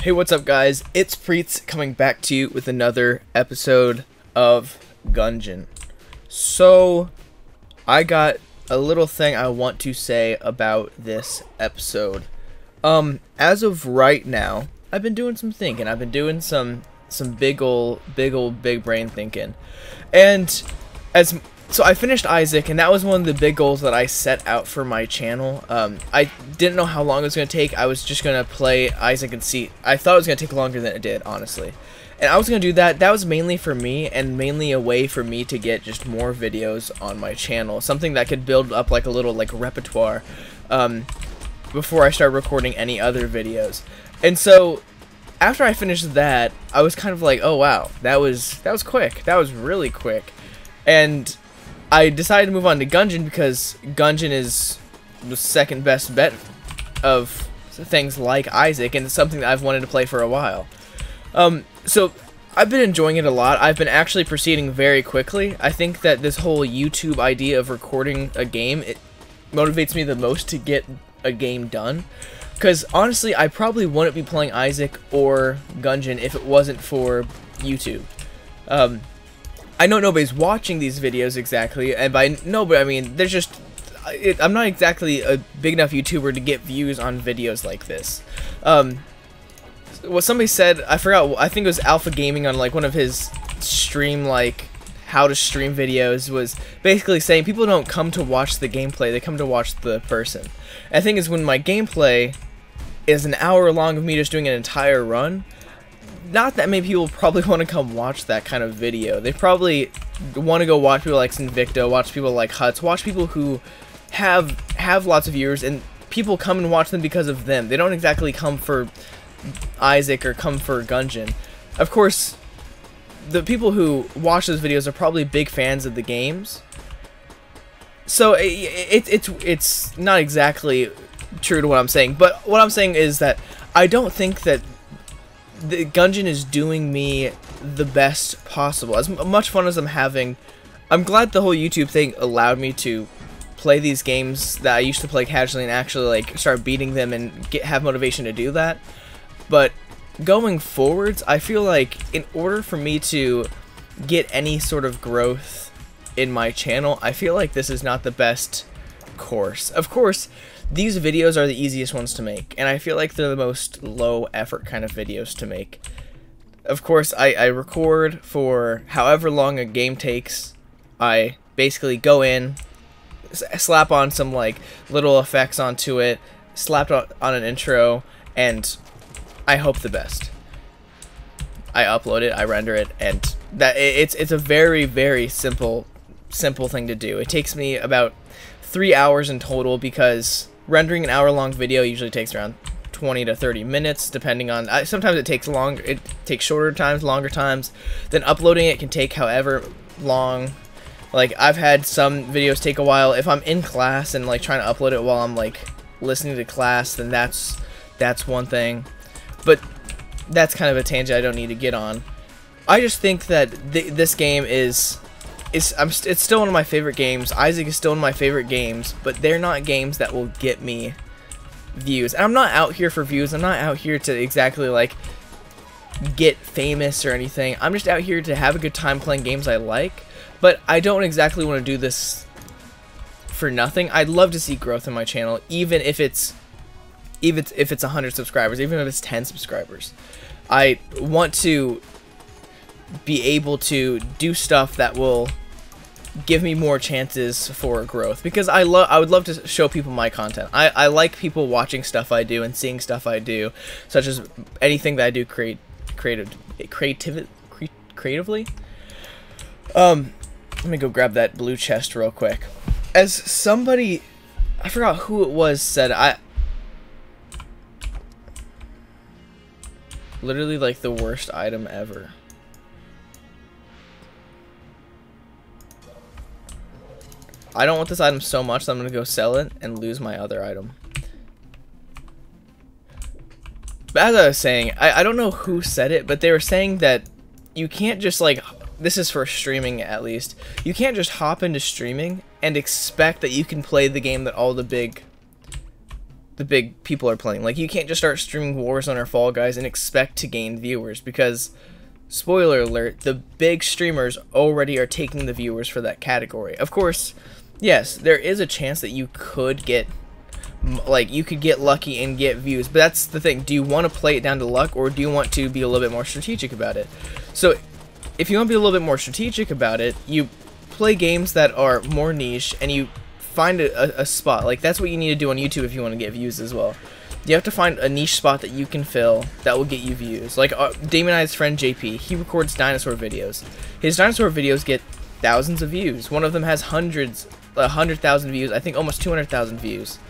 Hey, what's up guys, it's Priets coming back to you with another episode of Gungeon. So, I got a little thing I want to say about this episode. As of right now, I've been doing some thinking. I've been doing some big brain thinking. And so I finished Isaac, and that was one of the big goals that I set out for my channel. I didn't know how long it was going to take. I was just going to play Isaac and see. I thought it was going to take longer than it did, honestly. And I was going to do that. That was mainly for me, and mainly a way for me to get just more videos on my channel. Something that could build up like a little like repertoire before I start recording any other videos. And so after I finished that, I was kind of like, oh wow, that was quick. That was really quick. And I decided to move on to Gungeon because Gungeon is the second best bet of things like Isaac, and it's something that I've wanted to play for a while. So I've been enjoying it a lot. I've been actually proceeding very quickly. I think that this whole YouTube idea of recording a game, it motivates me the most to get a game done. Because honestly, I probably wouldn't be playing Isaac or Gungeon if it wasn't for YouTube. I know nobody's watching these videos exactly, and by nobody I mean there's just I'm not exactly a big enough YouTuber to get views on videos like this. What somebody said, I forgot, I think it was Alpha Gaming on like one of his stream like how to stream videos, was basically saying people don't come to watch the gameplay, they come to watch the person. And the thing is, when my gameplay is an hour long of me just doing an entire run, not that many people probably want to come watch that kind of video. They probably want to go watch people like Lex Invicta, watch people like Hutts, watch people who have lots of viewers, and people come and watch them because of them. They don't exactly come for Isaac or come for Gungeon. Of course, the people who watch those videos are probably big fans of the games. So it's not exactly true to what I'm saying, but what I'm saying is that I don't think that the Gungeon is doing me the best possible. As much fun as I'm having, I'm glad the whole YouTube thing allowed me to play these games that I used to play casually and actually like start beating them and have motivation to do that. But going forwards, I feel like in order for me to get any sort of growth in my channel, I feel like this is not the best course. Of course, these videos are the easiest ones to make, and I feel like they're the most low effort kind of videos to make. Of course, I record for however long a game takes. I basically go in, slap on some like little effects onto it, slap on an intro, and I hope the best. I upload it, I render it, and that it's a very, very simple thing to do. It takes me about 3 hours in total, because rendering an hour-long video usually takes around 20 to 30 minutes, depending on. Sometimes it takes longer, it takes shorter times, longer times. Then uploading it can take however long. Like I've had some videos take a while. If I'm in class and like trying to upload it while I'm like listening to class, then that's one thing. But that's kind of a tangent I don't need to get on. I just think that this game is. It's still one of my favorite games. Isaac is still one of my favorite games, but they're not games that will get me views. And I'm not out here for views. I'm not out here to exactly like get famous or anything. I'm just out here to have a good time playing games I like, but I don't exactly want to do this for nothing. I'd love to see growth in my channel, even if it's 100 subscribers, even if it's 10 subscribers. I want to be able to do stuff that will give me more chances for growth, because I would love to show people my content. I like people watching stuff I do and seeing stuff I do, such as anything that I do creatively. Let me go grab that blue chest real quick. As somebody, I forgot who it was, said, I literally like the worst item ever. I don't want this item so much that I'm going to go sell it and lose my other item. But as I was saying, I don't know who said it, but they were saying that you can't just like, this is for streaming at least, you can't just hop into streaming and expect that you can play the game that all the big the big people are playing. Like, you can't just start streaming Warzone or Fall Guys and expect to gain viewers, because, spoiler alert, the big streamers already are taking the viewers for that category. Of course, yes, there is a chance that you could get, like, you could get lucky and get views, but that's the thing. Do you want to play it down to luck, or do you want to be a little bit more strategic about it? So if you want to be a little bit more strategic about it, you play games that are more niche, and you find a spot. Like, that's what you need to do on YouTube if you want to get views as well. You have to find a niche spot that you can fill that will get you views. Like, Damian and I's friend JP, he records dinosaur videos. His dinosaur videos get thousands of views. One of them has 100,000 views, I think almost 200,000 views.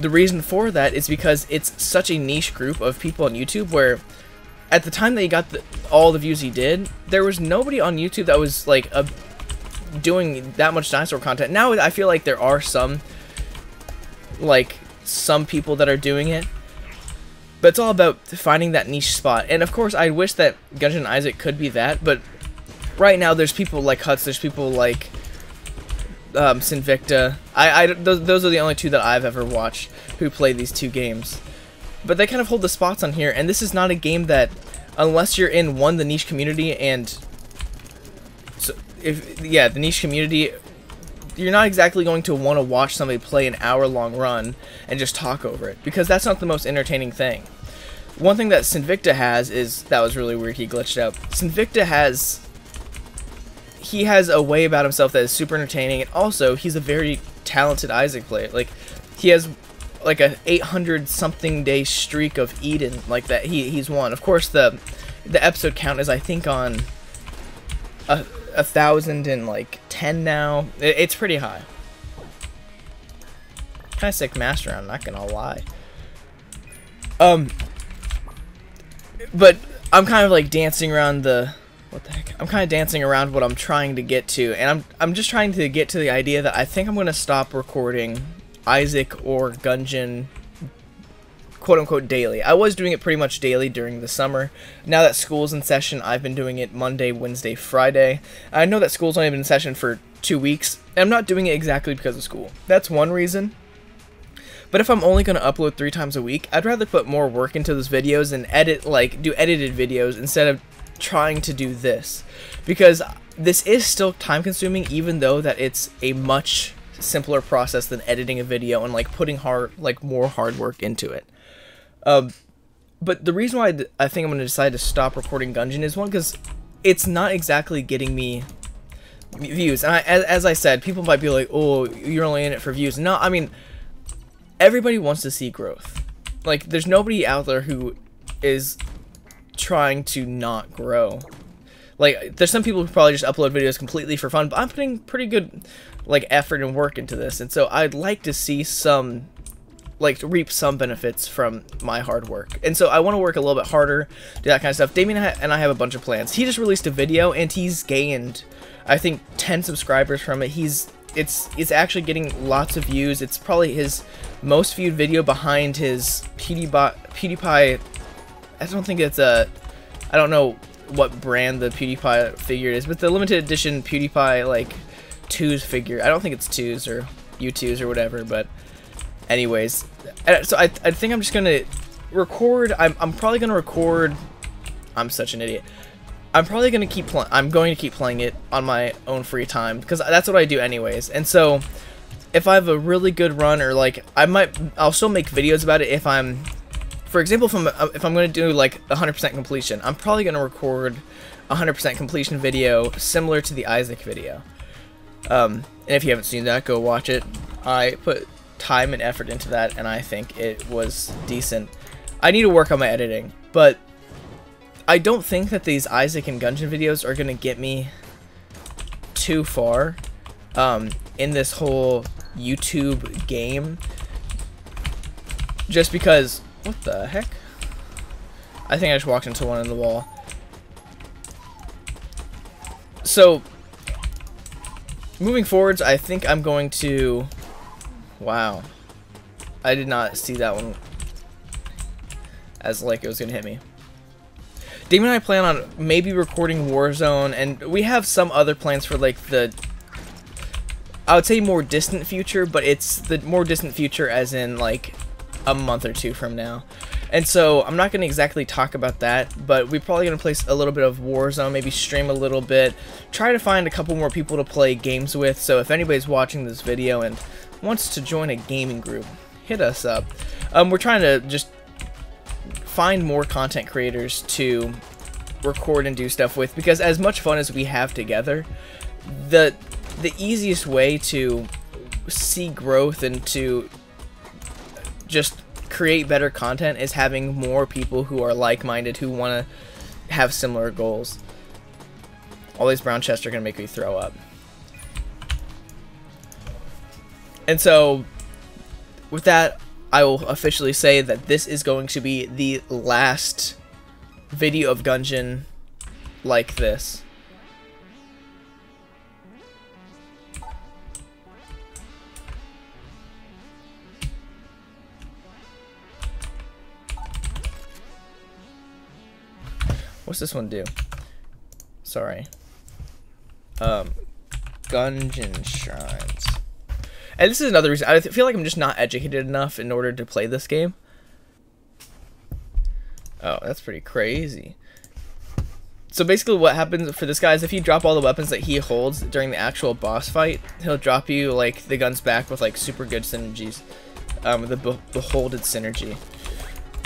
The reason for that is because it's such a niche group of people on YouTube where, at the time that he got all the views he did, there was nobody on YouTube that was, like, doing that much dinosaur content. Now, I feel like there are some, like, some people that are doing it, but it's all about finding that niche spot. And, of course, I wish that Gungeon and Isaac could be that, but right now there's people like Hutts, there's people like Invicta. Those are the only two that I've ever watched who play these two games, but they kind of hold the spots on here. And this is not a game that, unless you're in the niche community, and so the niche community, you're not exactly going to want to watch somebody play an hour-long run and just talk over it, because that's not the most entertaining thing. One thing that Invicta has is, that was really weird, he glitched out. Invicta has, he has a way about himself that is super entertaining, and also he's a very talented Isaac player. Like, he has like an 800 something day streak of Eden, like, that he's won. Of course, the episode count is, I think, on a 1,010 now. It's pretty high. Kind of sick master, I'm not gonna lie. But I'm kind of like dancing around the, what the heck? I'm kind of dancing around what I'm trying to get to, and I'm just trying to get to the idea that I think I'm gonna stop recording Isaac or Gungeon, quote unquote, daily. I was doing it pretty much daily during the summer. Now that school's in session, I've been doing it Monday, Wednesday, Friday. I know that school's only been in session for 2 weeks, and I'm not doing it exactly because of school. That's one reason. But if I'm only going to upload 3 times a week, I'd rather put more work into those videos and edit, like, do edited videos instead of trying to do this, because this is still time consuming, even though that it's a much simpler process than editing a video and, like, putting more hard work into it. But the reason why I think I'm going to decide to stop recording Gungeon is, one, because it's not exactly getting me views. And as I said, people might be like, oh, you're only in it for views. No, I mean, everybody wants to see growth. Like, there's nobody out there who is trying to not grow. Like, there's some people who probably just upload videos completely for fun, but I'm putting pretty good, like, effort and work into this, and so I'd like to see some, like, reap some benefits from my hard work. And so I want to work a little bit harder, do that kind of stuff. Damian and I have a bunch of plans. He just released a video, and he's gained, I think, 10 subscribers from it. It's actually getting lots of views. It's probably his most viewed video behind his PewDiePie. I don't think it's a, I don't know what brand the PewDiePie figure is, but the limited edition PewDiePie, like, 2s figure. I don't think it's 2s or U2s or whatever, but anyways. So I think I'm just gonna record, I'm probably gonna record, I'm such an idiot. I'm probably gonna keep playing, I'm going to keep playing it on my own free time, because that's what I do anyways. And so if I have a really good run, or, like, I'll still make videos about it. If I'm, for example, if I'm going to do, like, 100% completion, I'm probably going to record a 100% completion video similar to the Isaac video. And if you haven't seen that, go watch it. I put time and effort into that, and I think it was decent. I need to work on my editing, but I don't think that these Isaac and Gungeon videos are going to get me too far in this whole YouTube game, just because... What the heck? I think I just walked into one in the wall. So, moving forwards, I think I'm going to... Wow. I did not see that one as, like, it was going to hit me. Damian and I plan on maybe recording Warzone, and we have some other plans for, like, the... I would say more distant future, but it's the more distant future as in, like... a month or two from now. And so I'm not going to exactly talk about that, but we're probably going to play a little bit of Warzone, maybe stream a little bit, try to find a couple more people to play games with. So if anybody's watching this video and wants to join a gaming group, hit us up. We're trying to just find more content creators to record and do stuff with, because as much fun as we have together, the easiest way to see growth and to just create better content is having more people who are like-minded, who want to have similar goals. All these brown chests are gonna make me throw up. And so with that, I will officially say that this is going to be the last video of Gungeon like this. What's this one do? Sorry. Gungeon shrines. And this is another reason. I feel like I'm just not educated enough in order to play this game. Oh, that's pretty crazy. So basically what happens for this guy is if you drop all the weapons that he holds during the actual boss fight, he'll drop you like the guns back with like super good synergies. The beholded synergy.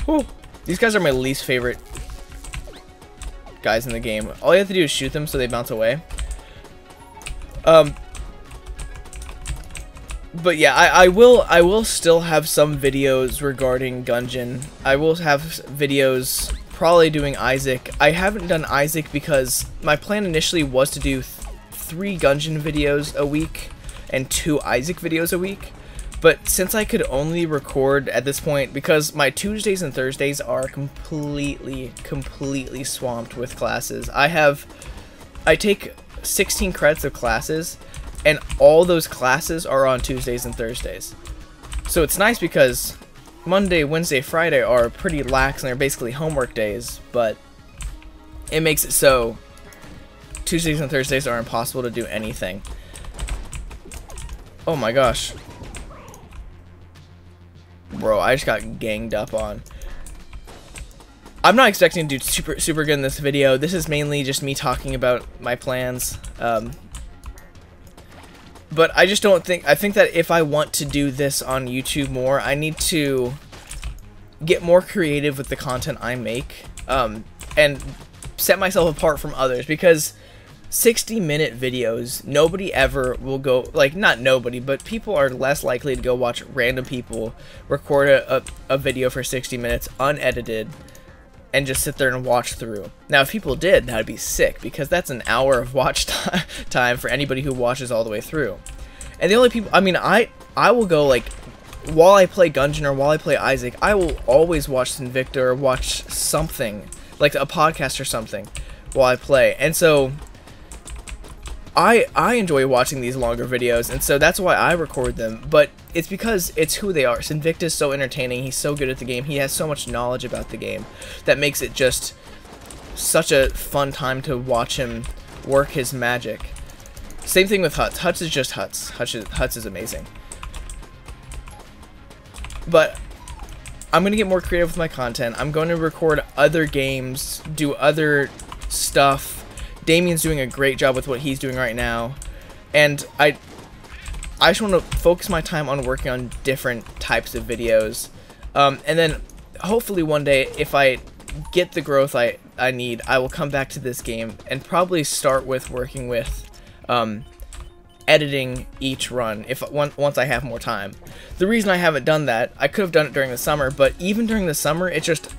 Whew. These guys are my least favorite guys in the game. All you have to do is shoot them so they bounce away. But yeah, I will still have some videos regarding Gungeon. I will have videos probably doing Isaac. I haven't done Isaac because my plan initially was to do three Gungeon videos a week and two Isaac videos a week. But since I could only record at this point, because my Tuesdays and Thursdays are completely swamped with classes. I take 16 credits of classes, and all those classes are on Tuesdays and Thursdays. So it's nice because Monday, Wednesday, Friday are pretty lax, and they're basically homework days, but it makes it so Tuesdays and Thursdays are impossible to do anything. Oh my gosh. Bro, I just got ganged up on. I'm not expecting to do super good in this video. This is mainly just me talking about my plans. But I just don't think... I think that if I want to do this on YouTube more, I need to get more creative with the content I make. And set myself apart from others, because 60-minute videos, nobody ever will go, like, not nobody, but people are less likely to go watch random people record a video for 60 minutes unedited and just sit there and watch through. Now, if people did, that'd be sick, because that's an hour of watch time for anybody who watches all the way through. And the only people, I mean, I will go, like, while I play Gungeon or while I play Isaac, I will always watch Invicta or watch something, like a podcast or something, while I play. And so I enjoy watching these longer videos, and so that's why I record them, but it's because it's who they are. Invicta's so entertaining, he's so good at the game, he has so much knowledge about the game, that makes it just such a fun time to watch him work his magic. Same thing with Hutts. Hutts is just Hutts. Hutts is amazing. But I'm going to get more creative with my content. I'm going to record other games, do other stuff. Damian's doing a great job with what he's doing right now, and I just want to focus my time on working on different types of videos, and then hopefully one day, if I get the growth I need, I will come back to this game and probably start with working with editing each run once I have more time. The reason I haven't done that, I could have done it during the summer, but even during the summer, it's just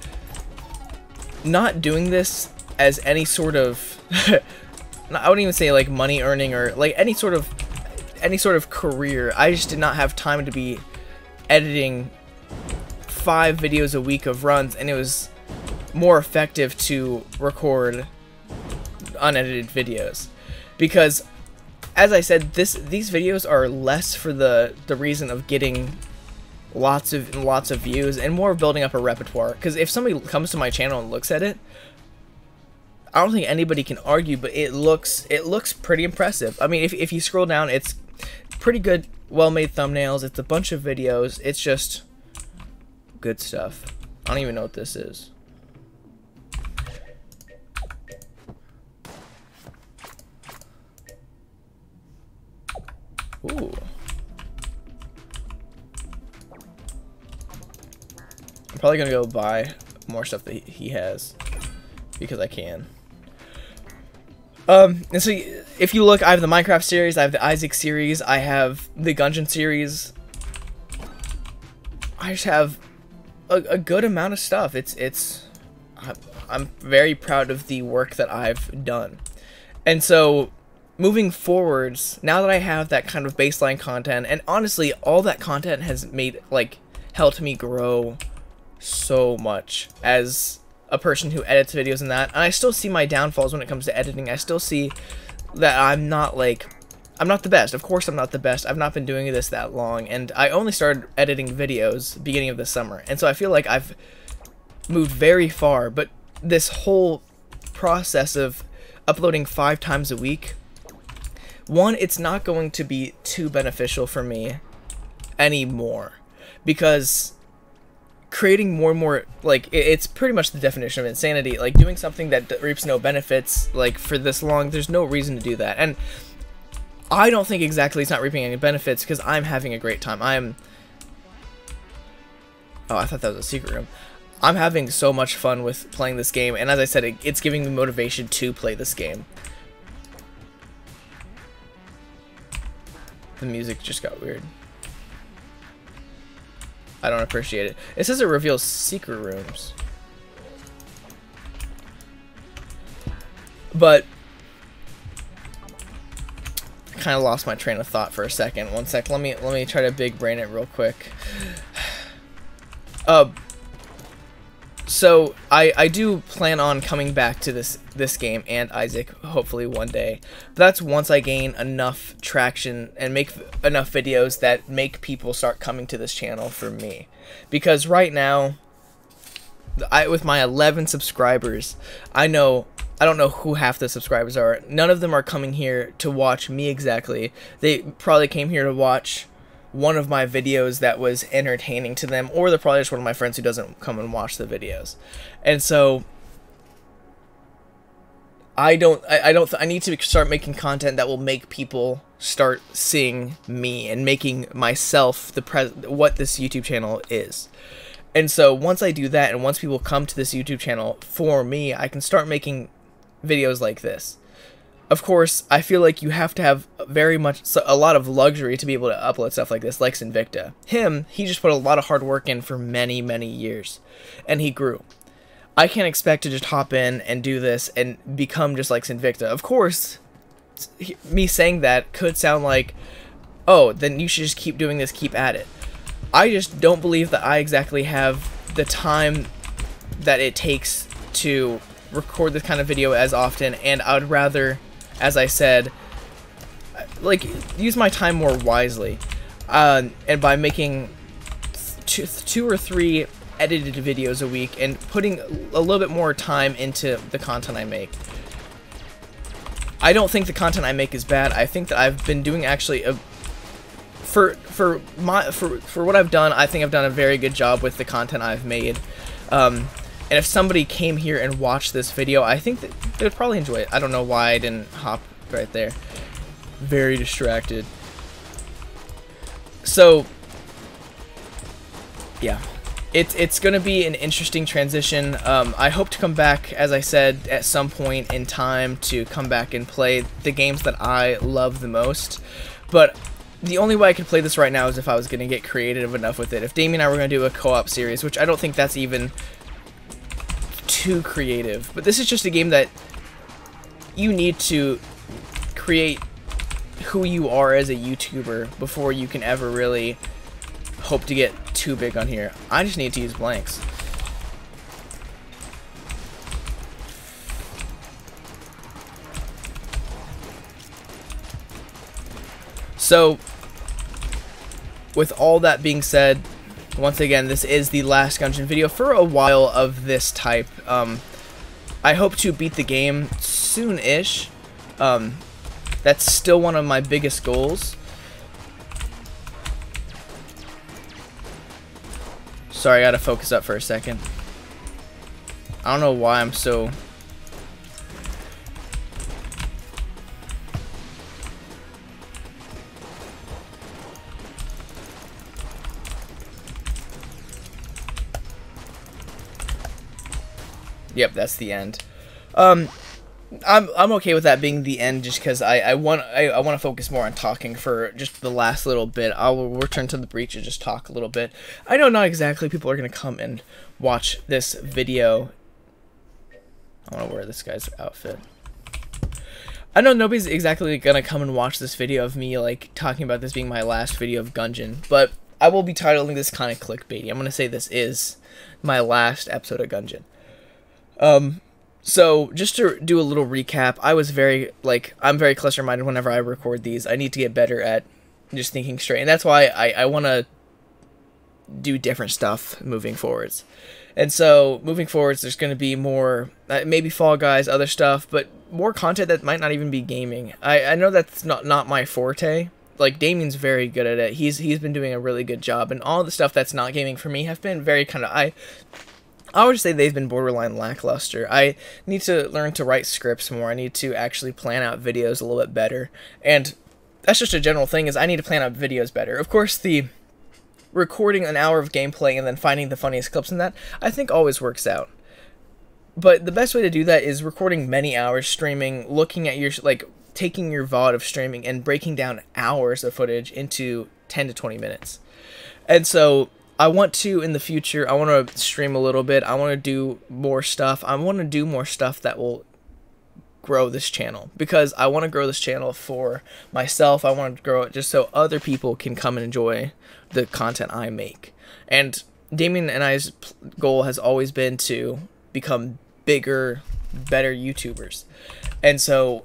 not doing this as any sort of I wouldn't even say like money earning or like any sort of career. I just did not have time to be editing 5 videos a week of runs, and it was more effective to record unedited videos, because as I said, these videos are less for the reason of getting lots of views and more building up a repertoire, because if somebody comes to my channel and looks at it, I don't think anybody can argue, but it looks pretty impressive. I mean, if you scroll down, it's pretty good, well-made thumbnails. It's a bunch of videos. It's just Good stuff. I don't even know what this is. Ooh. I'm probably gonna go buy more stuff that he has because I can. And so if you look, I have the Minecraft series, I have the Isaac series, I have the Gungeon series. I just have a good amount of stuff. I'm very proud of the work that I've done. And so moving forwards, now that I have that kind of baseline content, and honestly, all that content has made, like, helped me grow so much as a person who edits videos and that, and I still see my downfalls when it comes to editing. I still see that I'm not the best. Of course I'm not the best. I've not been doing this that long, and I only started editing videos beginning of this summer, and so I feel like I've moved very far, but this whole process of uploading 5 times a week, one, it's not going to be too beneficial for me anymore, because creating more and more, like, it's pretty much the definition of insanity. Like, doing something that reaps no benefits, like, for this long, there's no reason to do that. And I don't think exactly it's not reaping any benefits, because I'm having a great time. Oh, I thought that was a secret room. I'm having so much fun with playing this game, and as I said, it's giving me motivation to play this game. The music just got weird. I don't appreciate it. It says it reveals secret rooms. But I kind of lost my train of thought for a second. One sec. Let me try to big brain it real quick. So I do plan on coming back to this game and Isaac hopefully one day. But that's once I gain enough traction and make enough videos that make people start coming to this channel for me. Because right now, with my 11 subscribers, I don't know who half the subscribers are. None of them are coming here to watch me exactly. They probably came here to watch one of my videos that was entertaining to them, or they're probably just one of my friends who doesn't come and watch the videos. And so I need to start making content that will make people start seeing me and making myself what this YouTube channel is. And so once I do that, and once people come to this YouTube channel for me, I can start making videos like this. Of course, I feel like you have to have a lot of luxury to be able to upload stuff like this. Lex Invicta. He just put a lot of hard work in for many, many years, and he grew. I can't expect to just hop in and do this and become just Lex Invicta. Of course, me saying that could sound like, oh, then you should just keep doing this, keep at it. I just don't believe that I exactly have the time that it takes to record this kind of video as often, and I would rather, as I said, like, use my time more wisely, and by making two or three edited videos a week and putting a little bit more time into the content I make. I don't think the content I make is bad. I think that I've been doing actually for what I've done, I think I've done a very good job with the content I've made. And if somebody came here and watched this video, I think that they would probably enjoy it. I don't know why I didn't hop right there. Very distracted. So, yeah. It's going to be an interesting transition. I hope to come back, as I said, at some point in time to come back and play the games that I love the most. But the only way I could play this right now is if I was going to get creative enough with it. If Damian and I were going to do a co-op series, which I don't think that's even too creative, but this is just a game that you need to create who you are as a YouTuber before you can ever really hope to get too big on here. I just need to use blanks. So with all that being said, once again, this is the last Gungeon video for a while of this type. I hope to beat the game soon-ish. That's still one of my biggest goals. Sorry, I gotta focus up for a second. I don't know why I'm so... Yep, that's the end. I'm okay with that being the end, just because I want to focus more on talking for just the last little bit. I will return to the breach and just talk a little bit. I know not exactly people are gonna come and watch this video. I want to wear this guy's outfit. I know nobody's exactly gonna come and watch this video of me like talking about this being my last video of Gungeon, but I will be titling this kind of clickbaity. I'm gonna say this is my last episode of Gungeon. So just to do a little recap, I was very, like, I'm very cluster-minded whenever I record these. I need to get better at just thinking straight, and that's why I want to do different stuff moving forwards. And so moving forwards, there's going to be more, maybe Fall Guys, other stuff, but more content that might not even be gaming. I know that's not my forte. Like, Damian's very good at it. He's been doing a really good job, and all the stuff that's not gaming for me have been very kind of, I would say they've been borderline lackluster. I need to learn to write scripts more. I need to actually plan out videos a little bit better. And that's just a general thing, is I need to plan out videos better. Of course, the recording an hour of gameplay and then finding the funniest clips in that, I think always works out. But the best way to do that is recording many hours, streaming, looking at your, like, taking your VOD of streaming and breaking down hours of footage into 10 to 20 minutes. And so... I want to, in the future, I want to stream a little bit. I want to do more stuff. I want to do more stuff that will grow this channel, because I want to grow this channel for myself. I want to grow it just so other people can come and enjoy the content I make. And Damian and I's goal has always been to become bigger, better YouTubers. And so...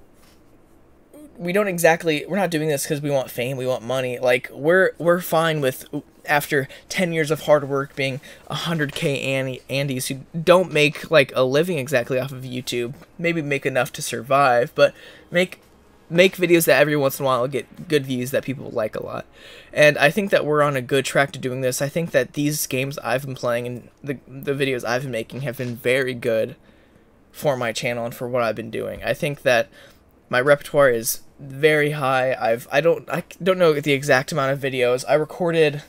we don't exactly, we're not doing this because we want fame, we want money. Like, we're fine with, after 10 years of hard work, being 100K Andes who don't make, like, a living exactly off of YouTube. Maybe make enough to survive, but make videos that every once in a while get good views that people like a lot. And I think that we're on a good track to doing this. I think that these games I've been playing and the videos I've been making have been very good for my channel and for what I've been doing. I think that my repertoire is very high. I don't know the exact amount of videos. I recorded,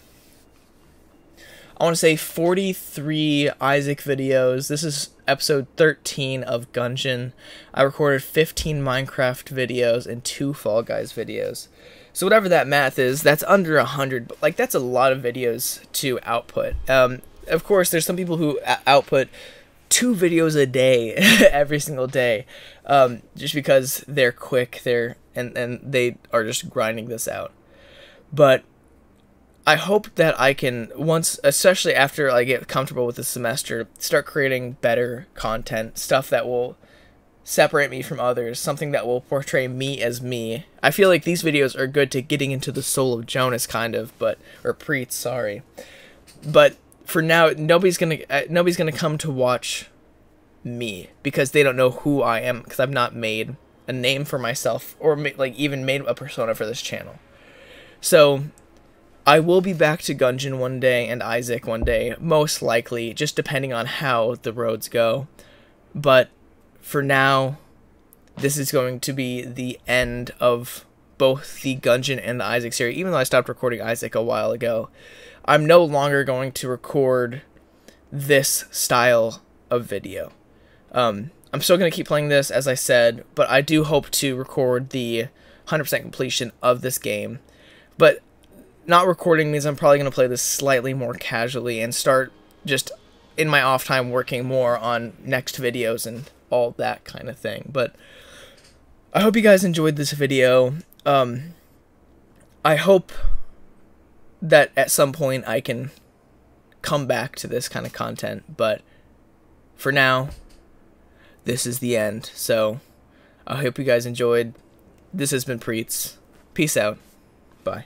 I want to say, 43 Isaac videos. This is episode 13 of Gungeon. I recorded 15 Minecraft videos and 2 Fall Guys videos. So whatever that math is, that's under 100. But like, that's a lot of videos to output. Of course, there's some people who output 2 videos a day every single day, just because they're quick, and they are just grinding this out. But I hope that I can, once, especially after I get comfortable with the semester, start creating better content, stuff that will separate me from others, something that will portray me as me. I feel like these videos are good to getting into the soul of Jonas, kind of, but, or Priets, sorry. But for now, nobody's gonna come to watch me, because they don't know who I am, because I've not made a name for myself, or like even made a persona for this channel. So I will be back to Gungeon one day, and Isaac one day, most likely, just depending on how the roads go. But for now, this is going to be the end of both the Gungeon and the Isaac series, even though I stopped recording Isaac a while ago. I'm no longer going to record this style of video. I'm still going to keep playing this, as I said, but I do hope to record the 100% completion of this game. But not recording means I'm probably going to play this slightly more casually and start just in my off time working more on next videos and all that kind of thing. But I hope you guys enjoyed this video. I hope that at some point I can come back to this kind of content, but for now, this is the end. So I hope you guys enjoyed. This has been Priets. Peace out. Bye.